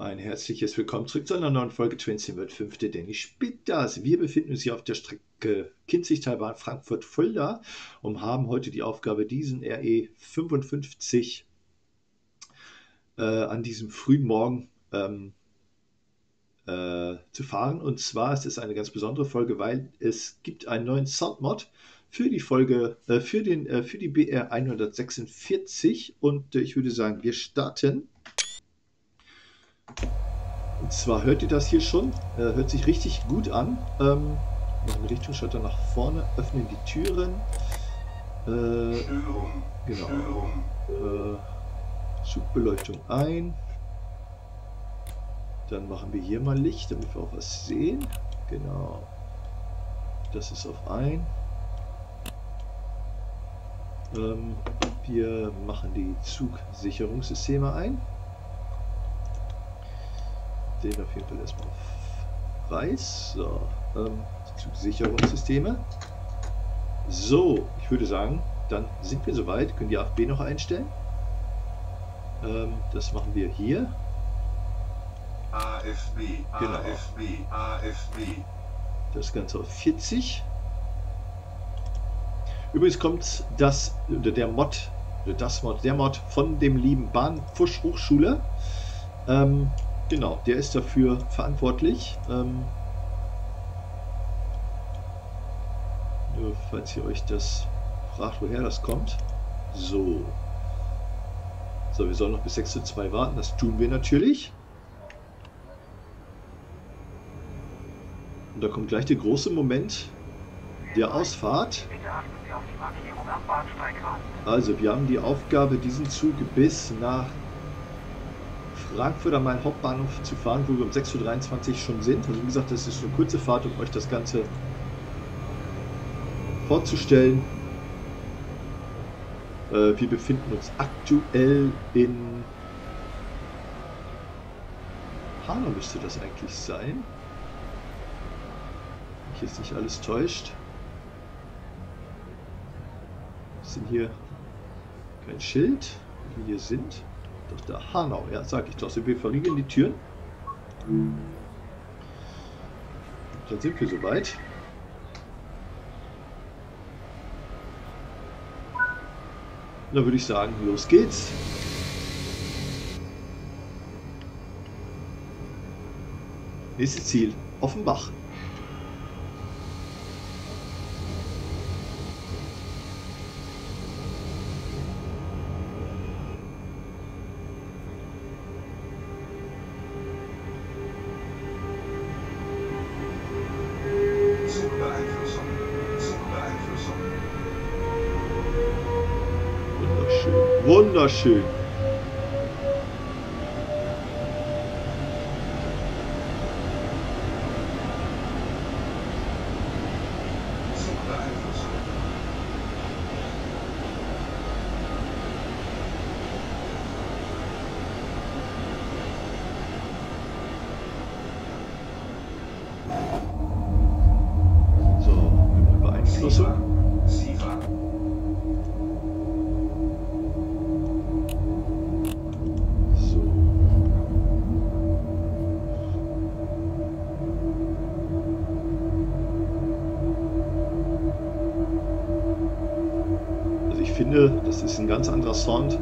Ein herzliches Willkommen zurück zu einer neuen Folge Twins World 5. Denn ich bin das. Wir befinden uns hier auf der Strecke Kinzigtalbahn Frankfurt-Fulda und haben heute die Aufgabe, diesen RE55 an diesem frühen Morgen zu fahren. Und zwar ist es eine ganz besondere Folge, weil es gibt einen neuen Soundmod für die Folge, für die BR 146. Und ich würde sagen, wir starten. Und zwar hört ihr das hier schon, hört sich richtig gut an. Machen wir Richtungsschalter nach vorne, öffnen die Türen. Störung. Genau. Störung. Zugbeleuchtung ein. Dann machen wir hier mal Licht, damit wir auch was sehen. Genau. Das ist auf ein. Wir machen die Zugsicherungssysteme ein. Den auf jeden Fall erstmal auf weiß. So, Zugsicherungssysteme. So, ich würde sagen, dann sind wir soweit. Können die AFB noch einstellen? Das machen wir hier. AFB, genau. AFB, AFB. Das Ganze auf 40. Übrigens kommt das oder der Mod, oder das Mod, der Mod von dem lieben Bahnfusch-Hochschule. Genau, der ist dafür verantwortlich. Nur falls ihr euch das fragt, woher das kommt. So. So, wir sollen noch bis 6:2 warten. Das tun wir natürlich. Und da kommt gleich der große Moment der Ausfahrt. Also, wir haben die Aufgabe, diesen Zug bis nach Frankfurt am Main Hauptbahnhof zu fahren, wo wir um 6:23 Uhr schon sind. Also wie gesagt, das ist eine kurze Fahrt, um euch das Ganze vorzustellen. Wir befinden uns aktuell in Hanau, müsste das eigentlich sein. Wenn mich jetzt nicht alles täuscht. Ist denn hier kein Schild, wie wir hier sind? Doch, da Hanau, ja, sag ich doch. So, wir verriegeln die Türen. Dann sind wir soweit. Dann würde ich sagen, los geht's. Nächstes Ziel, Offenbach. Wunderschön. So, Beeinflussung. Das ist ein ganz anderer Sound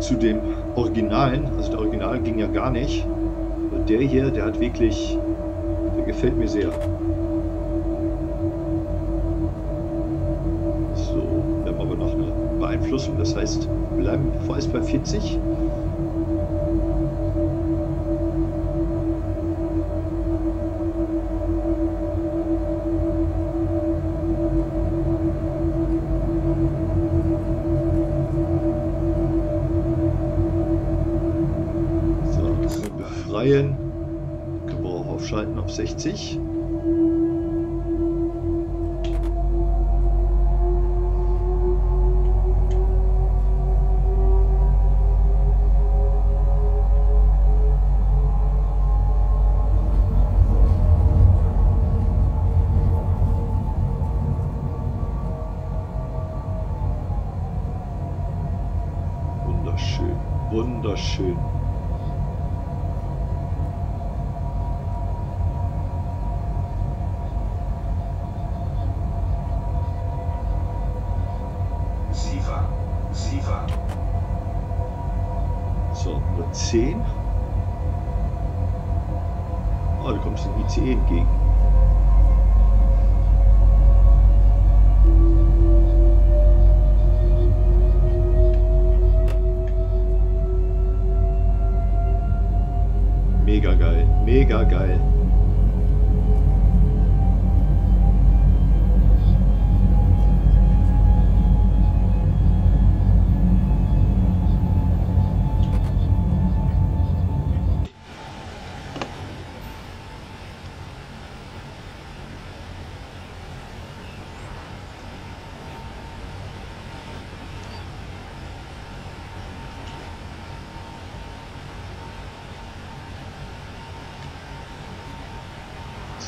zu dem Originalen. Also der Original ging ja gar nicht. Und der hier, der hat wirklich, der gefällt mir sehr. So, wir haben aber noch eine Beeinflussung. Das heißt, wir bleiben vorerst bei 40. Gebrauch aufschalten auf 60. Wunderschön, wunderschön. 10. Oh, du kommst dem ICE entgegen. Mega geil, mega geil.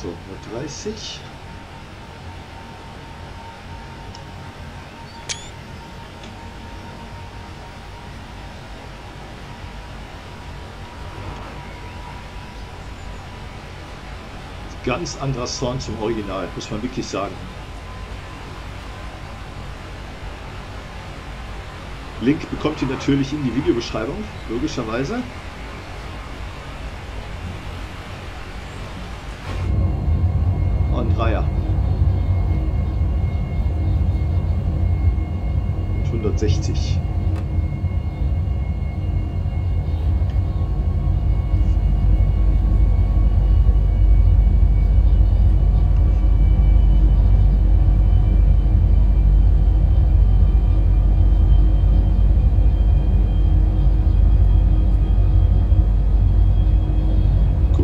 So, 30. Ganz anderer Sound zum Original, muss man wirklich sagen. Link bekommt ihr natürlich in die Videobeschreibung, logischerweise. Und Dreier. Und 160.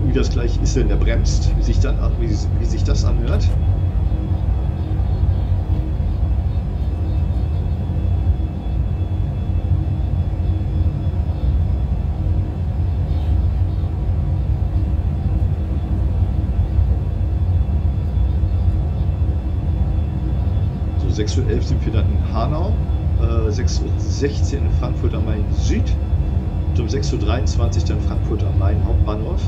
Wie das gleich ist, wenn der bremst, wie sich das anhört. So 6:11 sind wir dann in Hanau, 6:16 in Frankfurt am Main Süd und um 6:23 dann Frankfurt am Main Hauptbahnhof.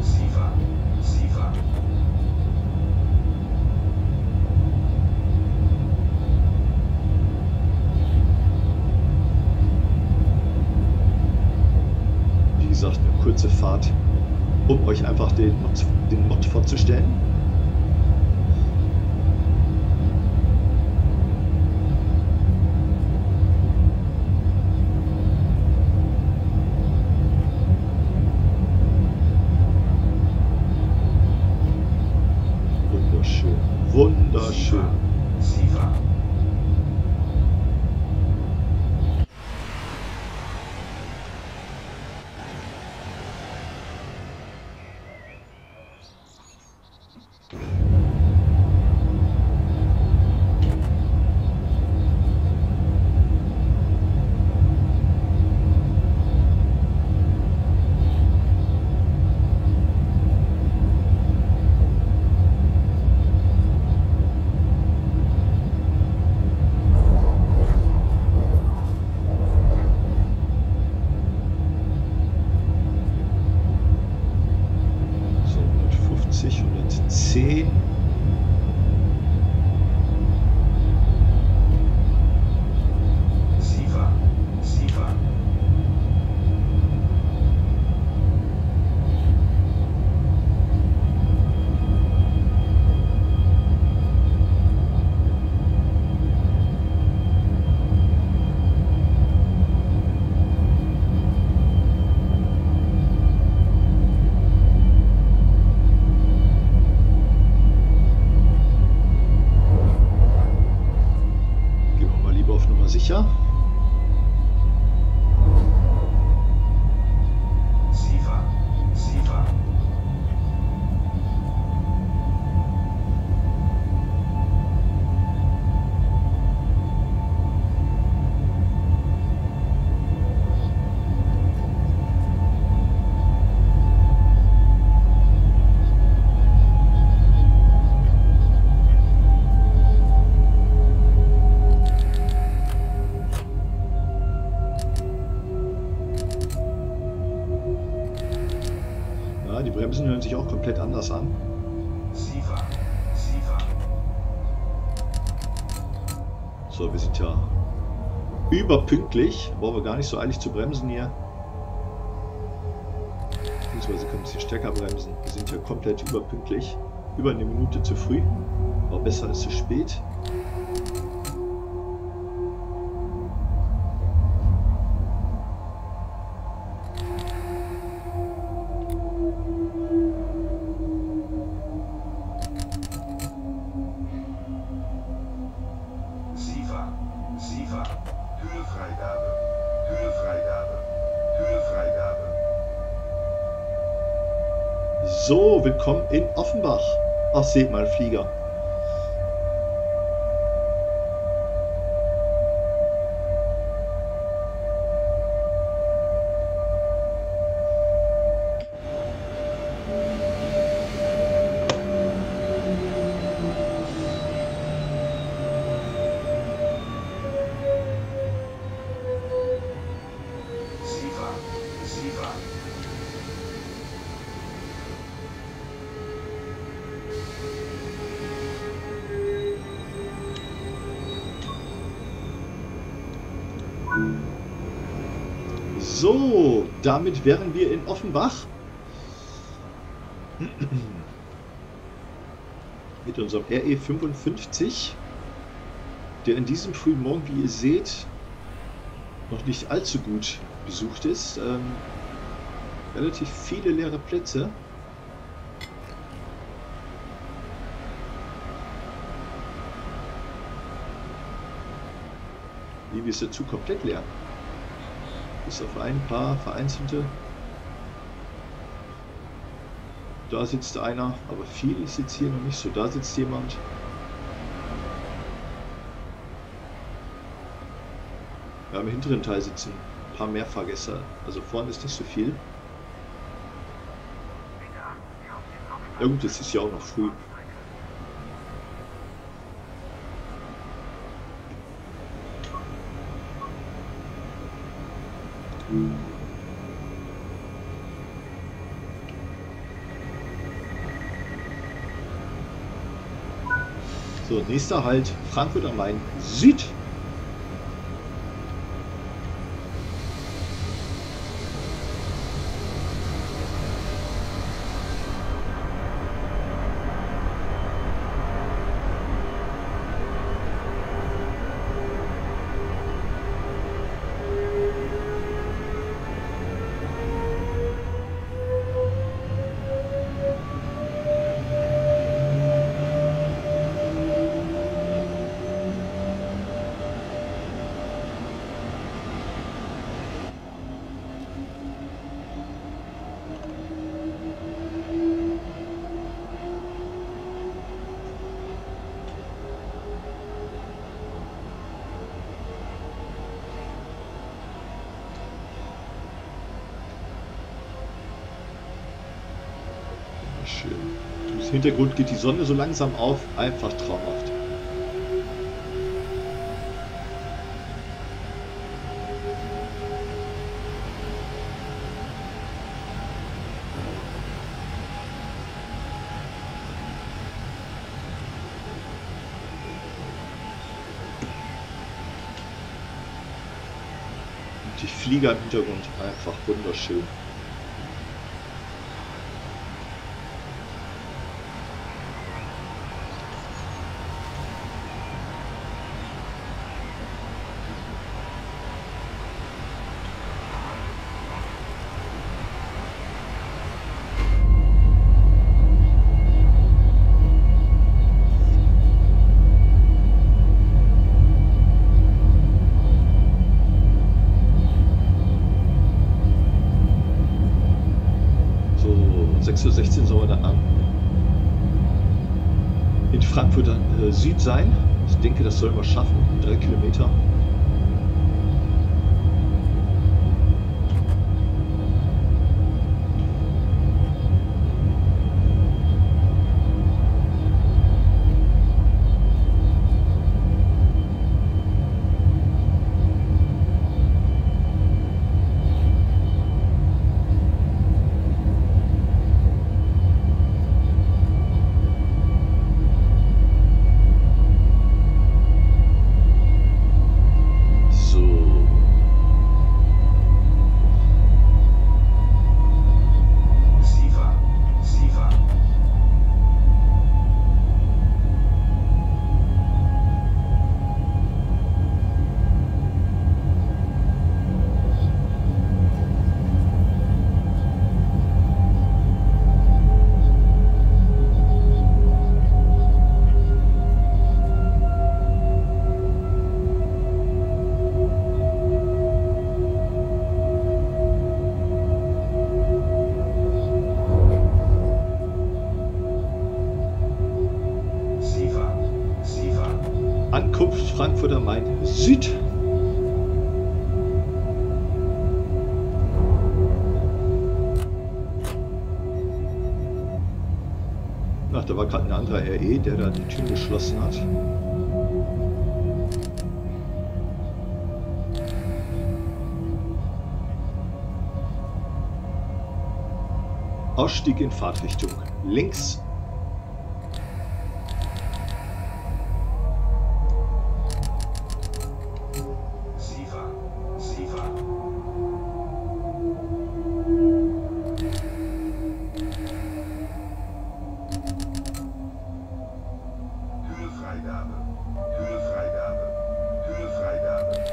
Sifa, Sifa. Wie gesagt, eine kurze Fahrt, um euch einfach den Mod vorzustellen. Wunderschön. Sifa. Sicher. Sifa, Sifa. Die Bremsen hören sich auch komplett anders an. Sifa, Sifa. So, wir sind ja überpünktlich. Brauchen wir gar nicht so eilig zu bremsen hier. Beziehungsweise können wir es hier stärker bremsen. Wir sind ja komplett überpünktlich. Über eine Minute zu früh. Aber besser als zu spät. So, willkommen in Offenbach. Ach, seht mal, Flieger. So, damit wären wir in Offenbach. Mit unserem RE55, der in diesem frühen Morgen, wie ihr seht, noch nicht allzu gut besucht ist. Relativ viele leere Plätze. Wie wir es dazu komplett leer. Bis auf ein paar vereinzelte. Da sitzt einer, aber viel ist jetzt hier noch nicht so. Da sitzt jemand. Ja, im hinteren Teil sitzen ein paar mehr Fahrgäste. Also vorne ist nicht so viel. Ja gut, es ist ja auch noch früh. So, nächster Halt, Frankfurt am Main Süd. Im Hintergrund geht die Sonne so langsam auf, einfach traumhaft. Und die Flieger im Hintergrund, einfach wunderschön. Zu 16 soll er dann in Frankfurt Süd sein. Ich denke, das sollen wir schaffen. 3 Kilometer. Frankfurt am Main Süd. Ach, da war gerade ein anderer RE, der da die Tür geschlossen hat. Ausstieg in Fahrtrichtung. Links. Sifa. Sifa. Höhefreigabe. Höhefreigabe. Höhefreigabe.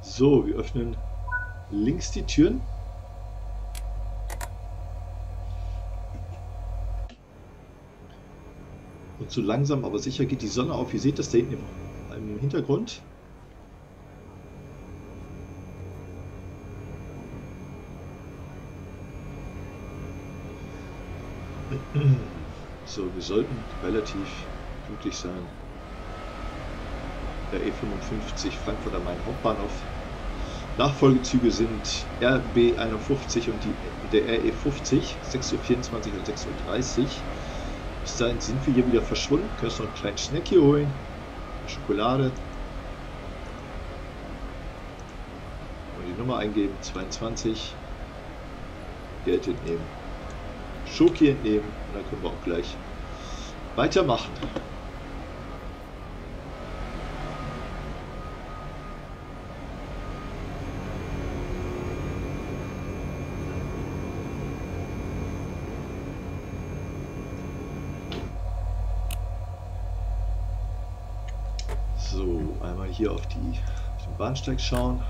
So, wir öffnen links die Türen. Und so langsam, aber sicher geht die Sonne auf. Ihr seht das da hinten im Hintergrund. So, wir sollten relativ pünktlich sein. Der E55 Frankfurt am Main Hauptbahnhof. Nachfolgezüge sind RB51 und der RE50, 6:24 und 6:30. Bis dahin sind wir hier wieder verschwunden. Können uns noch einen kleinen Snack hier holen. Schokolade. Und die Nummer eingeben, 22. Geld entnehmen. Schoki entnehmen. Und dann können wir auch gleich weitermachen. So, einmal hier auf den Bahnsteig schauen.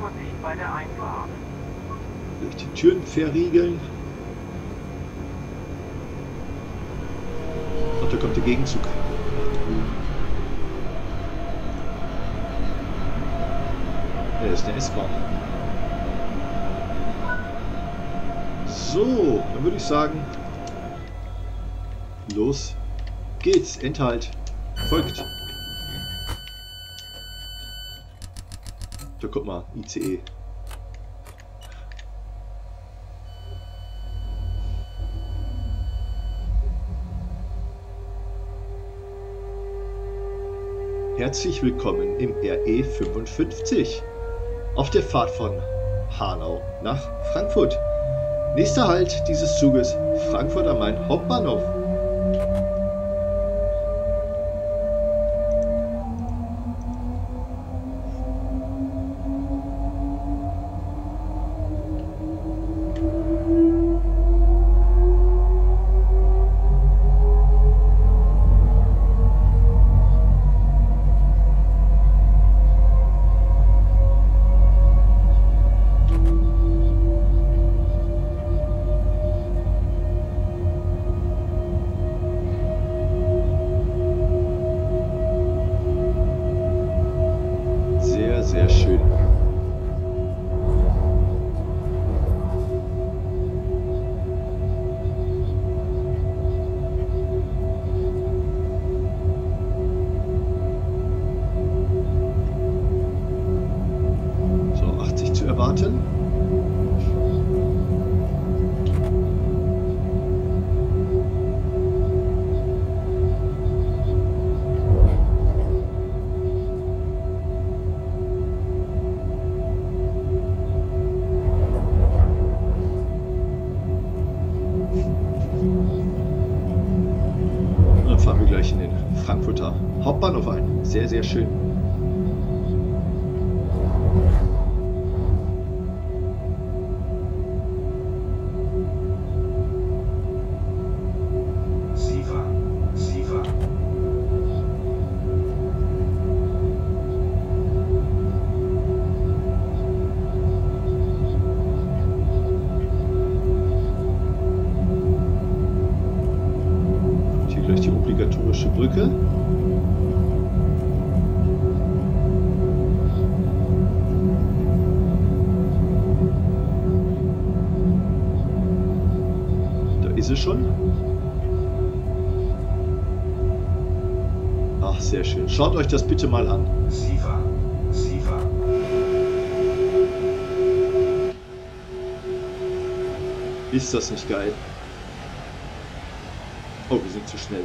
Vorsicht bei der Einfahrt. Durch die Türen verriegeln. Und da kommt der Gegenzug. Der ist eine S-Bahn. So, dann würde ich sagen, los geht's. Enthalt folgt. Da guck mal, ICE. Herzlich willkommen im RE55 auf der Fahrt von Hanau nach Frankfurt. Nächster Halt dieses Zuges, Frankfurt am Main Hauptbahnhof. Sehr schön. So, 80 zu erwarten. In den Frankfurter Hauptbahnhof ein. Sehr, sehr schön. Sifa, Sifa. obligatorische Brücke. Da ist sie schon. Ach, sehr schön. Schaut euch das bitte mal an. Sifa, Sifa. Ist das nicht geil? Oh, wir sind zu schnell.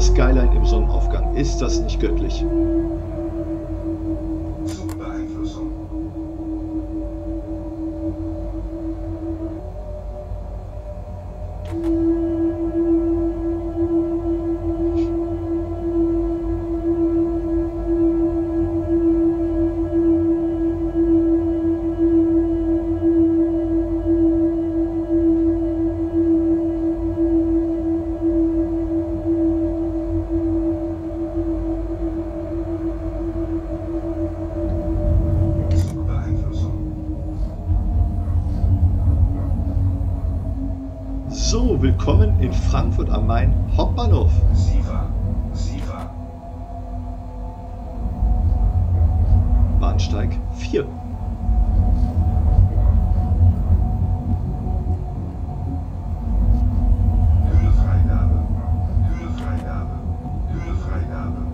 Skyline im Sonnenaufgang. Ist das nicht göttlich? Beeinflussung. So, willkommen in Frankfurt am Main Hauptbahnhof. Sifa, Sifa. Bahnsteig 4. Höhefreigabe, Höhefreigabe, Höhefreigabe.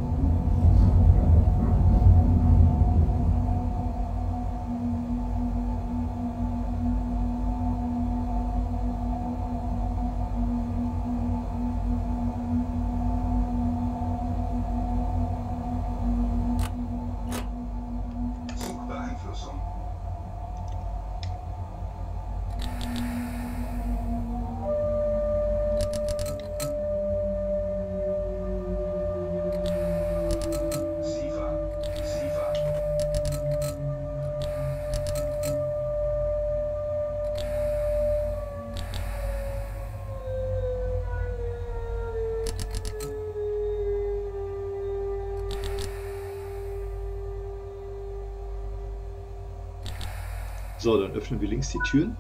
So, dann öffnen wir links die Türen.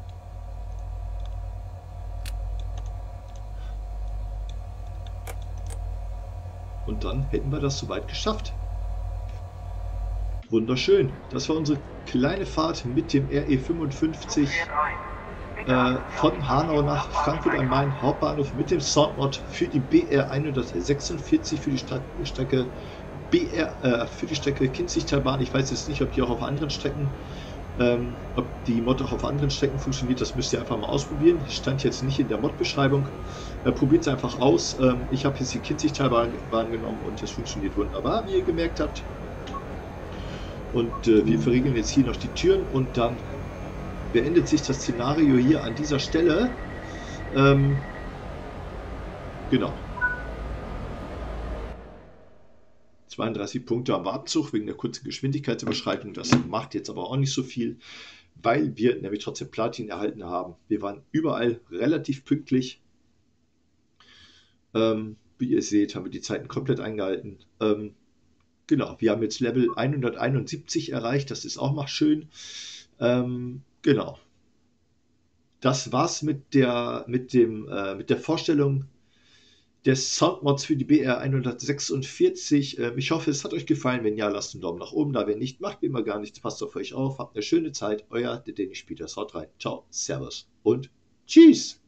Und dann hätten wir das soweit geschafft. Wunderschön. Das war unsere kleine Fahrt mit dem RE55 von Hanau nach Frankfurt am Main Hauptbahnhof mit dem Soundmod für die BR 146 für die Strecke Kinzigtalbahn. Ich weiß jetzt nicht, ob die auch auf anderen Strecken ob die Mod auch auf anderen Strecken funktioniert, das müsst ihr einfach mal ausprobieren. Stand jetzt nicht in der Mod-Beschreibung. Probiert es einfach aus. Ich habe jetzt die Kinzigtalbahn genommen und es funktioniert wunderbar, wie ihr gemerkt habt. Und wir verriegeln jetzt hier noch die Türen und dann beendet sich das Szenario hier an dieser Stelle. Genau. 32 Punkte am Abzug wegen der kurzen Geschwindigkeitsüberschreitung. Das macht jetzt aber auch nicht so viel, weil wir nämlich trotzdem Platin erhalten haben. Wir waren überall relativ pünktlich. Wie ihr seht, haben wir die Zeiten komplett eingehalten. Genau, wir haben jetzt Level 171 erreicht. Das ist auch mal schön. Genau. Das war's mit der Vorstellung des Soundmods für die BR 146. Ich hoffe, es hat euch gefallen. Wenn ja, lasst einen Daumen nach oben da. Wenn nicht, macht wie immer gar nichts. Passt auf euch auf. Habt eine schöne Zeit. Euer Dänisch Peter. Haut rein. Ciao, Servus und Tschüss.